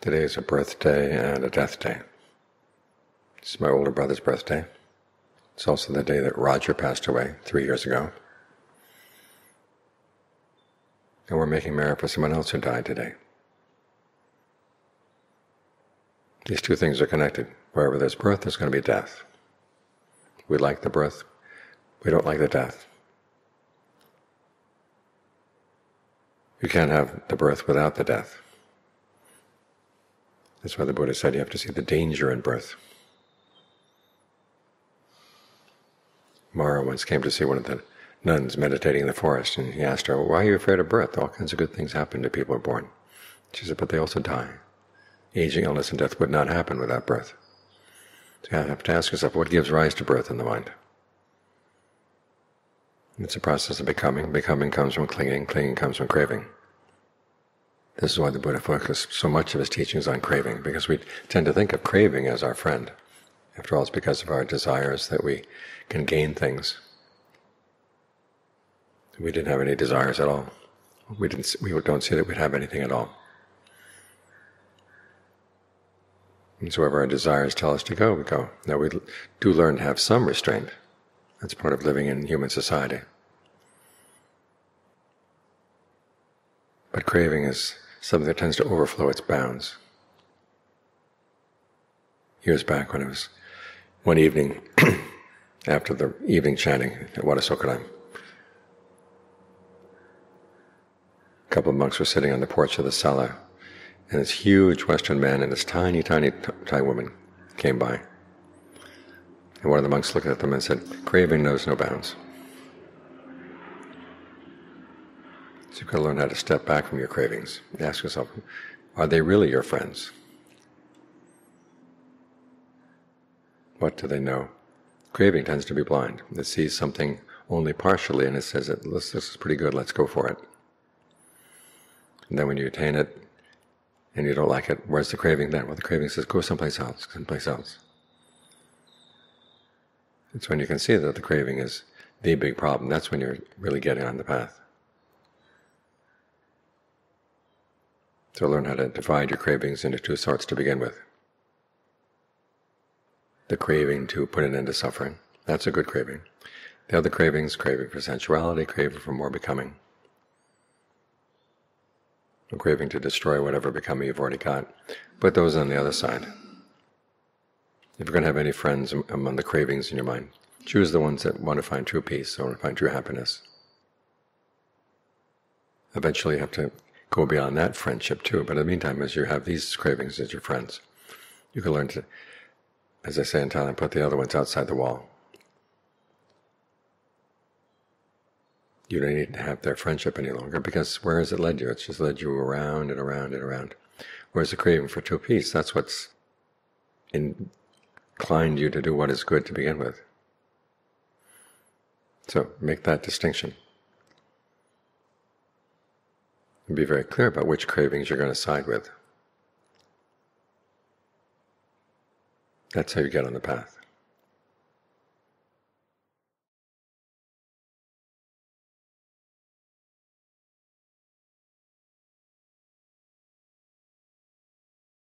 Today is a birthday and a death day. It's my older brother's birthday. It's also the day that Roger passed away 3 years ago. And we're making Mara for someone else who died today. These two things are connected. Wherever there's birth, there's going to be death. We like the birth, we don't like the death. You can't have the birth without the death. That's why the Buddha said you have to see the danger in birth. Mara once came to see one of the nuns meditating in the forest, and he asked her, well, why are you afraid of birth? All kinds of good things happen to people who are born. She said, but they also die. Aging, illness, and death would not happen without birth. So you have to ask yourself, what gives rise to birth in the mind? It's a process of becoming. Becoming comes from clinging. Clinging comes from craving. This is why the Buddha focused so much of his teachings on craving, because we tend to think of craving as our friend. After all, it's because of our desires that we can gain things. We didn't have any desires at all. We don't see that we'd have anything at all. And so wherever our desires tell us to go, we go. Now we do learn to have some restraint. That's part of living in human society. But craving is something that tends to overflow its bounds. Years back, when it was one evening after the evening chanting at Wat Asokaram, a couple of monks were sitting on the porch of the sala, and this huge Western man and this tiny, tiny Thai woman came by. And one of the monks looked at them and said, craving knows no bounds. So you've got to learn how to step back from your cravings and ask yourself, are they really your friends? What do they know? Craving tends to be blind. It sees something only partially and it says, this is pretty good, let's go for it. And then when you attain it and you don't like it, where's the craving then? Well, the craving says, go someplace else, someplace else. It's when you can see that the craving is the big problem. That's when you're really getting on the path. So learn how to divide your cravings into two sorts to begin with. The craving to put an end to suffering. That's a good craving. The other cravings, craving for sensuality, craving for more becoming. A craving to destroy whatever becoming you've already got. Put those on the other side. If you're going to have any friends among the cravings in your mind, choose the ones that want to find true peace or want to find true happiness. Eventually you have to go beyond that friendship too, but in the meantime, as you have these cravings as your friends, you can learn to, as I say in Thailand, put the other ones outside the wall. You don't need to have their friendship any longer, because where has it led you? It's just led you around and around and around. Whereas the craving for true peace, that's what's inclined you to do what is good to begin with. So make that distinction. And be very clear about which cravings you're going to side with. That's how you get on the path.